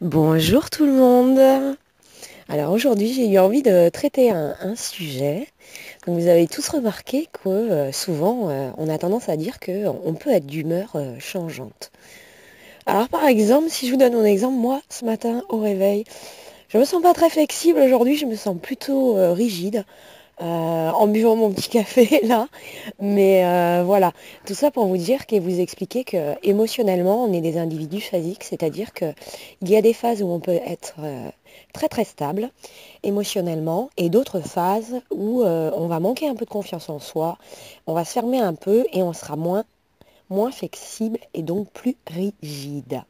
Bonjour tout le monde. Alors aujourd'hui j'ai eu envie de traiter un sujet. Comme vous avez tous remarqué que souvent on a tendance à dire qu'on peut être d'humeur changeante. Alors par exemple, si je vous donne mon exemple, moi ce matin au réveil, je me sens pas très flexible aujourd'hui, je me sens plutôt rigide en buvant mon petit café là. Mais voilà, tout ça pour vous dire et vous expliquer que émotionnellement on est des individus phasiques, c'est-à-dire qu'il y a des phases où on peut être très très stable émotionnellement et d'autres phases où on va manquer un peu de confiance en soi, on va se fermer un peu et on sera moins flexible et donc plus rigide.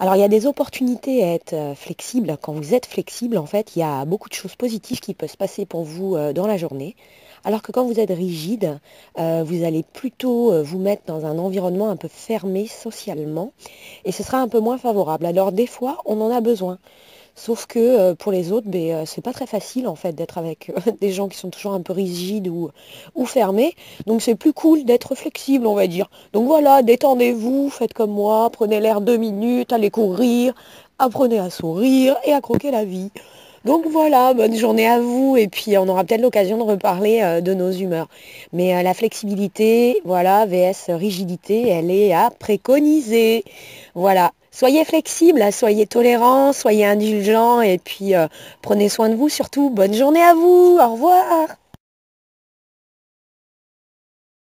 Alors il y a des opportunités à être flexible. Quand vous êtes flexible, en fait, il y a beaucoup de choses positives qui peuvent se passer pour vous dans la journée. Alors que quand vous êtes rigide, vous allez plutôt vous mettre dans un environnement un peu fermé socialement et ce sera un peu moins favorable. Alors des fois, on en a besoin. Sauf que pour les autres, c'est pas très facile en fait d'être avec des gens qui sont toujours un peu rigides ou fermés. Donc c'est plus cool d'être flexible, on va dire. Donc voilà, détendez-vous, faites comme moi, prenez l'air 2 minutes, allez courir, apprenez à sourire et à croquer la vie. Donc voilà, bonne journée à vous et puis on aura peut-être l'occasion de reparler de nos humeurs. Mais la flexibilité, voilà, VS rigidité, elle est à préconiser. Voilà, soyez flexible, soyez tolérants, soyez indulgents et puis prenez soin de vous surtout. Bonne journée à vous, au revoir.